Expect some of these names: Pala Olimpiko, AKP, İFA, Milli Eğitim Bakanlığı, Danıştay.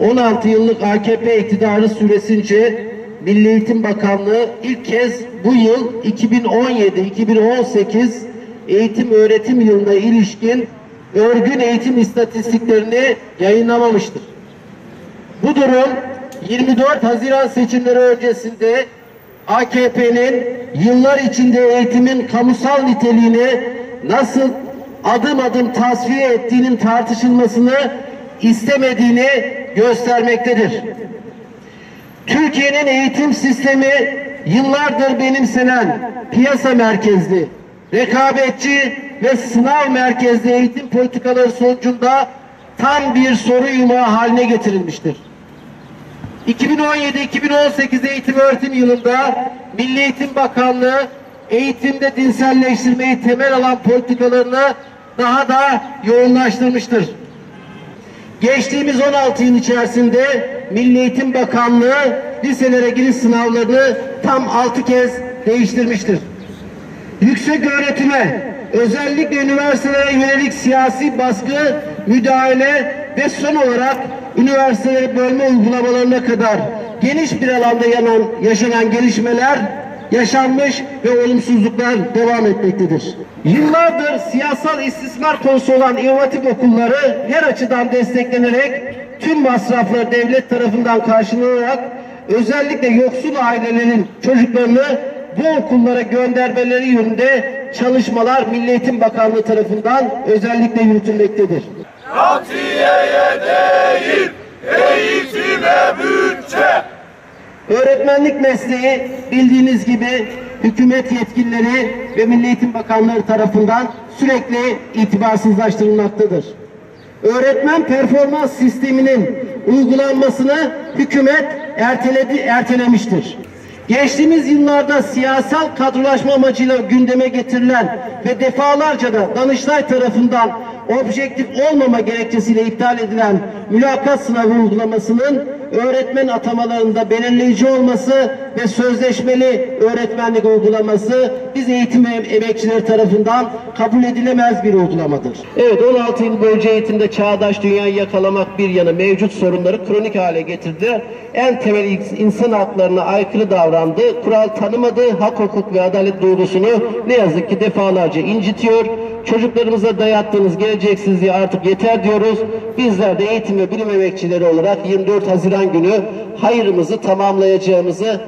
16 yıllık AKP iktidarı süresince Milli Eğitim Bakanlığı ilk kez bu yıl 2017-2018 eğitim öğretim yılına ilişkin örgün eğitim istatistiklerini yayınlamamıştır. Bu durum 24 Haziran seçimleri öncesinde AKP'nin yıllar içinde eğitimin kamusal niteliğini nasıl adım adım tasfiye ettiğinin tartışılmasını istemediğini göstermektedir. Türkiye'nin eğitim sistemi yıllardır benimsenen piyasa merkezli, rekabetçi ve sınav merkezli eğitim politikaları sonucunda tam bir soru yumağı haline getirilmiştir. 2017-2018 eğitim öğretim yılında Milli Eğitim Bakanlığı eğitimde dinselleştirmeyi temel alan politikalarını daha da yoğunlaştırmıştır. Geçtiğimiz 16 yıl içerisinde Milli Eğitim Bakanlığı liselere giriş sınavlarını tam 6 kez değiştirmiştir. Yüksek öğretime, özellikle üniversitelere yönelik siyasi baskı, müdahale ve son olarak üniversiteleri bölme uygulamalarına kadar geniş bir alanda yaşanan gelişmeler yaşanmış ve olumsuzluklar devam etmektedir. Yıllardır siyasal istismar konusu olan inovatif okulları her açıdan desteklenerek tüm masraflar devlet tarafından karşılanarak özellikle yoksul ailelerin çocuklarını bu okullara göndermeleri yönünde çalışmalar Milli Eğitim Bakanlığı tarafından özellikle yürütülmektedir. Katiyeye değil, eğitime bütçe. Öğretmenlik mesleği bildiğiniz gibi hükümet yetkilileri ve Milli Eğitim Bakanlığı tarafından sürekli itibarsızlaştırılmaktadır. Öğretmen performans sisteminin uygulanmasını hükümet ertelemiştir. Geçtiğimiz yıllarda siyasal kadrolaşma amacıyla gündeme getirilen ve defalarca da Danıştay tarafından objektif olmama gerekçesiyle iptal edilen mülakat sınavı uygulamasının öğretmen atamalarında belirleyici olması ve sözleşmeli öğretmenlik uygulaması biz eğitim emekçileri tarafından kabul edilemez bir uygulamadır. Evet, 16 yıl boyunca eğitimde çağdaş dünyayı yakalamak bir yana mevcut sorunları kronik hale getirdi. En temel insan haklarına aykırı davrandı. Kural tanımadı. Hak, hukuk ve adalet duygusunu ne yazık ki defalarca incitiyor. Çocuklarımıza dayattığınız geleceksizliği artık yeter diyoruz. Bizler de eğitim ve bilim emekçileri olarak 24 Haziran günü hayrımızı tamamlayacağımızı